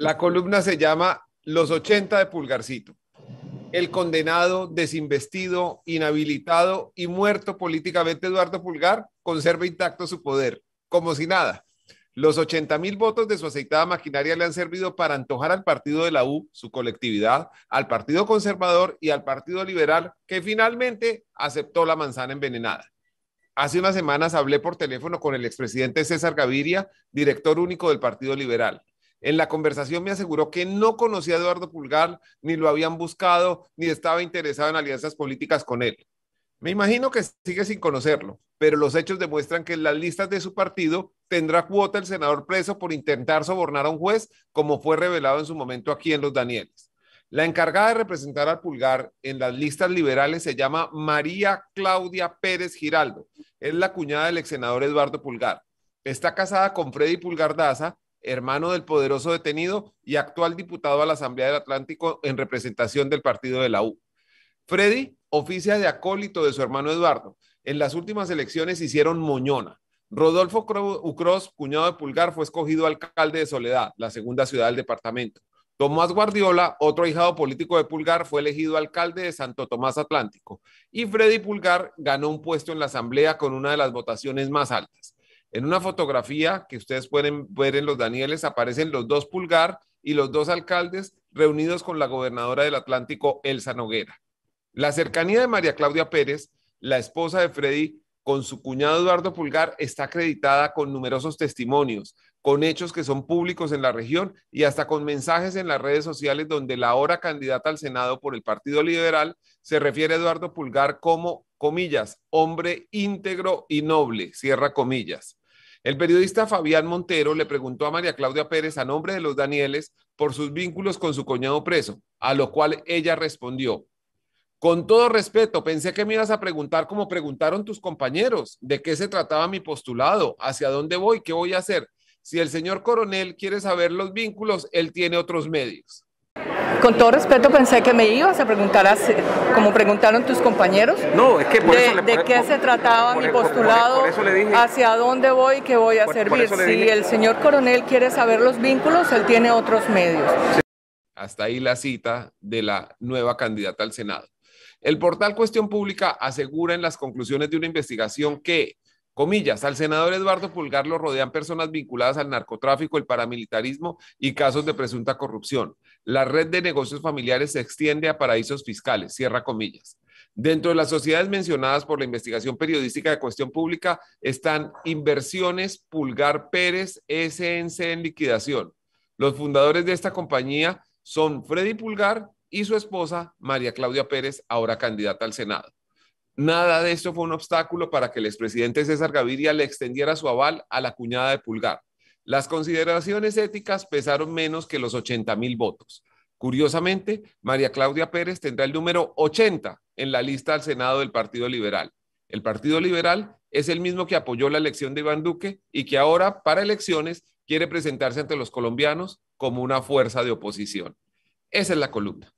La columna se llama Los 80 de Pulgarcito. El condenado, desinvestido, inhabilitado y muerto políticamente Eduardo Pulgar conserva intacto su poder, como si nada. Los 80.000 votos de su aceitada maquinaria le han servido para antojar al Partido de la U, su colectividad, al Partido Conservador y al Partido Liberal, que finalmente aceptó la manzana envenenada. Hace unas semanas hablé por teléfono con el expresidente César Gaviria, director único del Partido Liberal. En la conversación me aseguró que no conocía a Eduardo Pulgar, ni lo habían buscado, ni estaba interesado en alianzas políticas con él. Me imagino que sigue sin conocerlo, pero los hechos demuestran que en las listas de su partido tendrá cuota el senador preso por intentar sobornar a un juez, como fue revelado en su momento aquí en Los Danieles. La encargada de representar al Pulgar en las listas liberales se llama María Claudia Pérez Giraldo. Es la cuñada del ex senador Eduardo Pulgar. Está casada con Freddy Pulgar Daza, hermano del poderoso detenido y actual diputado a la Asamblea del Atlántico en representación del Partido de la U. Freddy oficia de acólito de su hermano Eduardo. En las últimas elecciones hicieron moñona. Rodolfo Ucros, cuñado de Pulgar, fue escogido alcalde de Soledad, la segunda ciudad del departamento. Tomás Guardiola, otro ahijado político de Pulgar, fue elegido alcalde de Santo Tomás Atlántico. Y Freddy Pulgar ganó un puesto en la Asamblea con una de las votaciones más altas. En una fotografía que ustedes pueden ver en Los Danieles aparecen los dos Pulgar y los dos alcaldes reunidos con la gobernadora del Atlántico, Elsa Noguera. La cercanía de María Claudia Pérez, la esposa de Freddy, con su cuñado Eduardo Pulgar está acreditada con numerosos testimonios, con hechos que son públicos en la región y hasta con mensajes en las redes sociales donde la ahora candidata al Senado por el Partido Liberal se refiere a Eduardo Pulgar como, comillas, hombre íntegro y noble, cierra comillas. El periodista Fabián Montero le preguntó a María Claudia Pérez a nombre de Los Danieles por sus vínculos con su cuñado preso, a lo cual ella respondió: con todo respeto, pensé que me ibas a preguntar como preguntaron tus compañeros, de qué se trataba mi postulado, hacia dónde voy, qué voy a hacer. Si el señor coronel quiere saber los vínculos, él tiene otros medios. Con todo respeto, pensé que me ibas a preguntar como preguntaron tus compañeros. No, es que por eso ¿de qué se trataba mi postulado? Por eso le dije, ¿hacia dónde voy? ¿Qué voy a servir? Por si el señor coronel quiere saber los vínculos, él tiene otros medios. Sí. Hasta ahí la cita de la nueva candidata al Senado. El portal Cuestión Pública asegura en las conclusiones de una investigación que, comillas, al senador Eduardo Pulgar lo rodean personas vinculadas al narcotráfico, el paramilitarismo y casos de presunta corrupción. La red de negocios familiares se extiende a paraísos fiscales, cierra comillas. Dentro de las sociedades mencionadas por la investigación periodística de Cuestión Pública están Inversiones Pulgar Pérez, S.N.C. en liquidación. Los fundadores de esta compañía son Freddy Pulgar y su esposa María Claudia Pérez, ahora candidata al Senado. Nada de esto fue un obstáculo para que el expresidente César Gaviria le extendiera su aval a la cuñada de Pulgar. Las consideraciones éticas pesaron menos que los 80.000 votos. Curiosamente, María Claudia Pérez tendrá el número 80 en la lista al Senado del Partido Liberal. El Partido Liberal es el mismo que apoyó la elección de Iván Duque y que ahora, para elecciones, quiere presentarse ante los colombianos como una fuerza de oposición. Esa es la columna.